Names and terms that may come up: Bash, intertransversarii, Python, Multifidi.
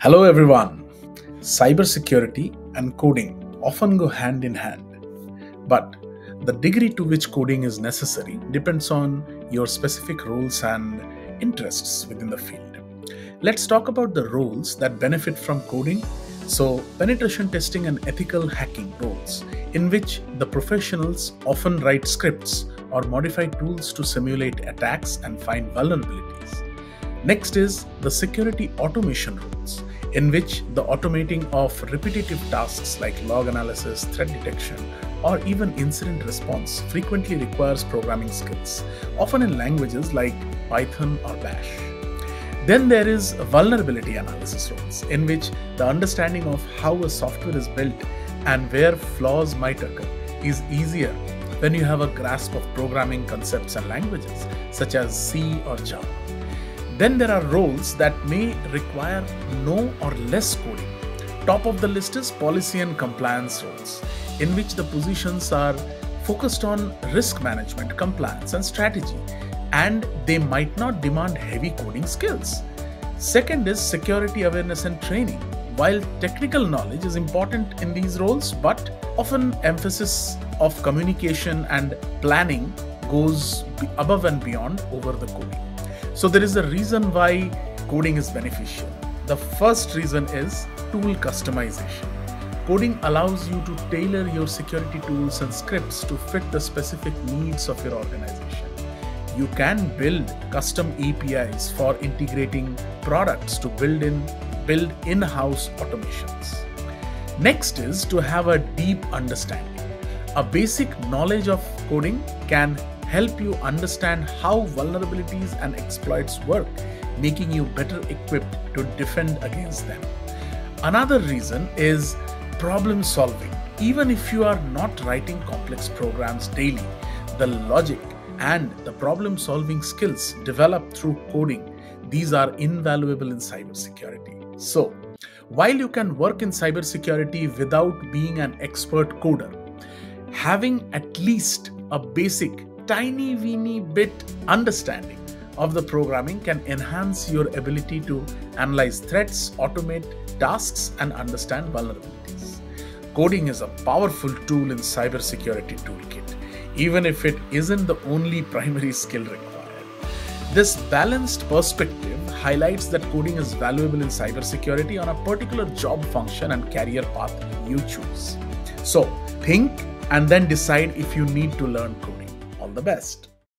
Hello everyone! Cybersecurity and coding often go hand in hand, but the degree to which coding is necessary depends on your specific roles and interests within the field. Let's talk about the roles that benefit from coding. So, penetration testing and ethical hacking roles, in which the professionals often write scripts or modify tools to simulate attacks and find vulnerabilities. Next is the security automation roles, in which the automating of repetitive tasks like log analysis, threat detection, or even incident response frequently requires programming skills, often in languages like Python or Bash. Then there is vulnerability analysis roles, in which the understanding of how a software is built and where flaws might occur is easier when you have a grasp of programming concepts and languages such as C or Java. Then there are roles that may require no or less coding. Top of the list is policy and compliance roles, in which the positions are focused on risk management, compliance, and strategy, and they might not demand heavy coding skills. Second is security awareness and training. While technical knowledge is important in these roles, but often emphasis of communication and planning goes above and beyond over the coding. So there is a reason why coding is beneficial. The first reason is tool customization. Coding allows you to tailor your security tools and scripts to fit the specific needs of your organization. You can build custom APIs for integrating products to build in-house automations. Next is to have a deep understanding. A basic knowledge of coding can help you understand how vulnerabilities and exploits work, making you better equipped to defend against them. Another reason is problem solving. Even if you are not writing complex programs daily, the logic and the problem solving skills developed through coding, these are invaluable in cybersecurity. So, while you can work in cybersecurity without being an expert coder, having at least a basic tiny-weeny bit understanding of the programming can enhance your ability to analyze threats, automate tasks, and understand vulnerabilities. Coding is a powerful tool in cybersecurity toolkit, even if it isn't the only primary skill required. This balanced perspective highlights that coding is valuable in cybersecurity on a particular job function and career path you choose. So, think and then decide if you need to learn coding. All the best.